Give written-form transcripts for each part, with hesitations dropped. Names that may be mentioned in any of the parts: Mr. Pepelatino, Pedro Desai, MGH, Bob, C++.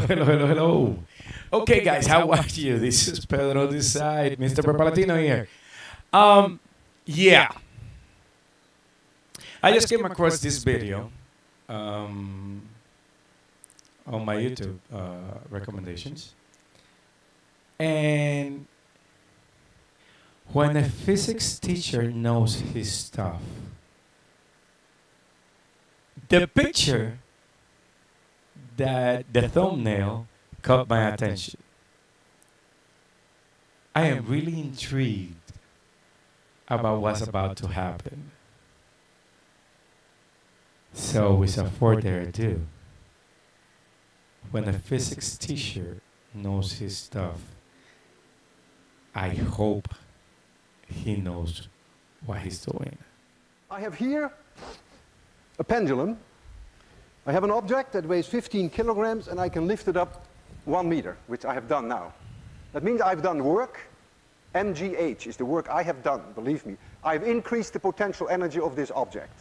hello. Okay, guys, how are you? This is Pedro Desai, Mr. Pepelatino here. Yeah. I just came across this video on my YouTube recommendations. And when a physics teacher knows his stuff, the picture that the thumbnail caught my attention. I am really intrigued about what's about to happen. So without further ado, when a physics teacher knows his stuff, I hope he knows what he's doing. I have here a pendulum. I have an object that weighs 15 kilograms and I can lift it up 1 meter, which I have done now. That means I've done work. MGH is the work I have done, believe me. I've increased the potential energy of this object.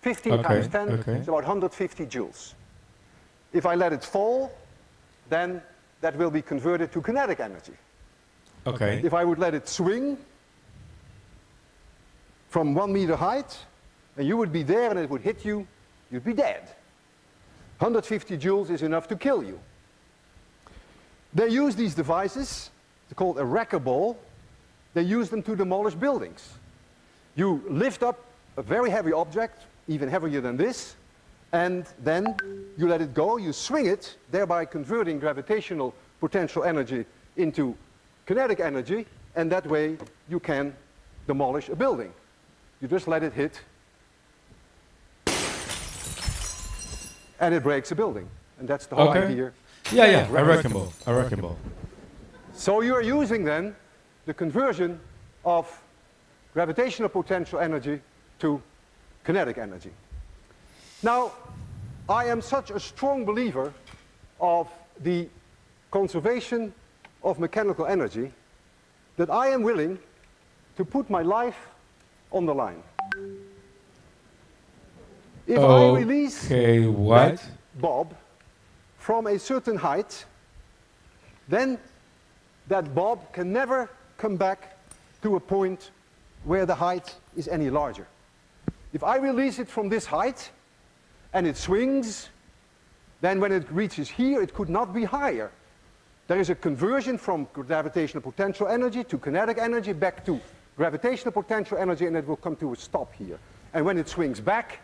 15 times 10 is about 150 joules. If I let it fall, then that will be converted to kinetic energy. Okay. If I would let it swing from 1 meter height, and you would be there and it would hit you, you'd be dead. 150 joules is enough to kill you. They use these devices, they're called a wrecking ball. They use them to demolish buildings. You lift up a very heavy object, even heavier than this, and then you let it go, you swing it, thereby converting gravitational potential energy into kinetic energy, and that way you can demolish a building. You just let it hit, and it breaks a building. And that's the whole idea. Yeah, a wrecking ball. So you are using then the conversion of gravitational potential energy to kinetic energy. Now, I am such a strong believer of the conservation of mechanical energy that I am willing to put my life on the line. If I release Bob from a certain height, then that Bob can never come back to a point where the height is any larger. If I release it from this height and it swings, then when it reaches here, it could not be higher. There is a conversion from gravitational potential energy to kinetic energy back to gravitational potential energy, and it will come to a stop here. And when it swings back,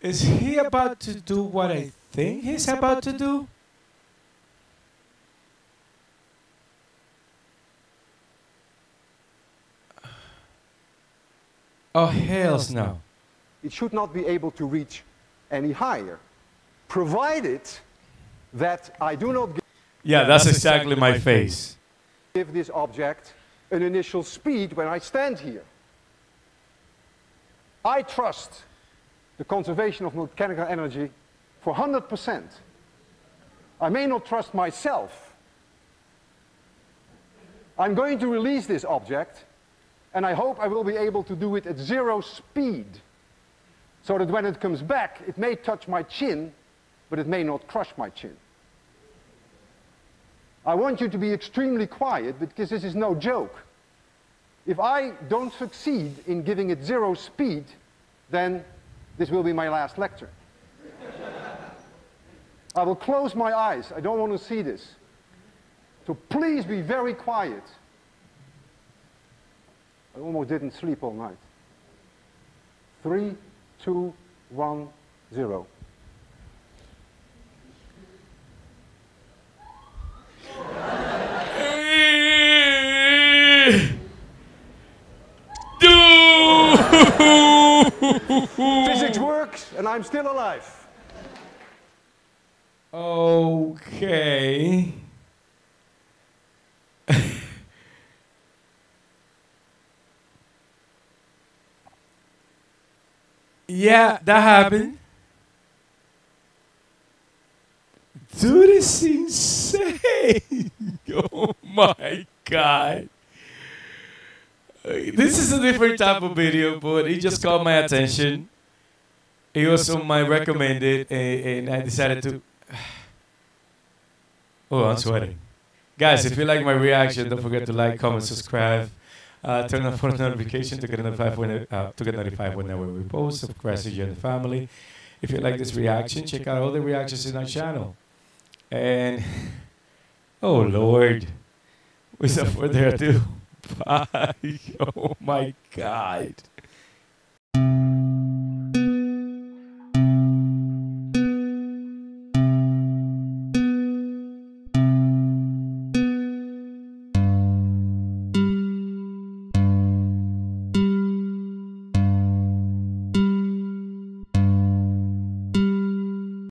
is he about to do what I think he's about to do? Oh, hells no. It should not be able to reach any higher, provided that I do not give... Yeah, that's exactly my face. ...give this object an initial speed when I stand here. I trust the conservation of mechanical energy for 100%. I may not trust myself. I'm going to release this object, and I hope I will be able to do it at zero speed, so that when it comes back, it may touch my chin, but it may not crush my chin. I want you to be extremely quiet, because this is no joke. If I don't succeed in giving it zero speed, then this will be my last lecture. I will close my eyes. I don't want to see this. So please be very quiet. I almost didn't sleep all night. 3, 2, 1, 0. Physics works, and I'm still alive. Okay. Yeah, that happened. Dude is insane. Oh my God. This is a different type of video, but it just caught my attention. It was on my recommended, and I decided to... Oh, I'm sweating. Guys, if you like my reaction, don't forget to like, comment, subscribe. Turn on for notification to get notified whenever we post. Subscribe to join the family. If you like this reaction, check out all the reactions in our channel. And, oh, Lord. Without further ado, bye. Oh, my God.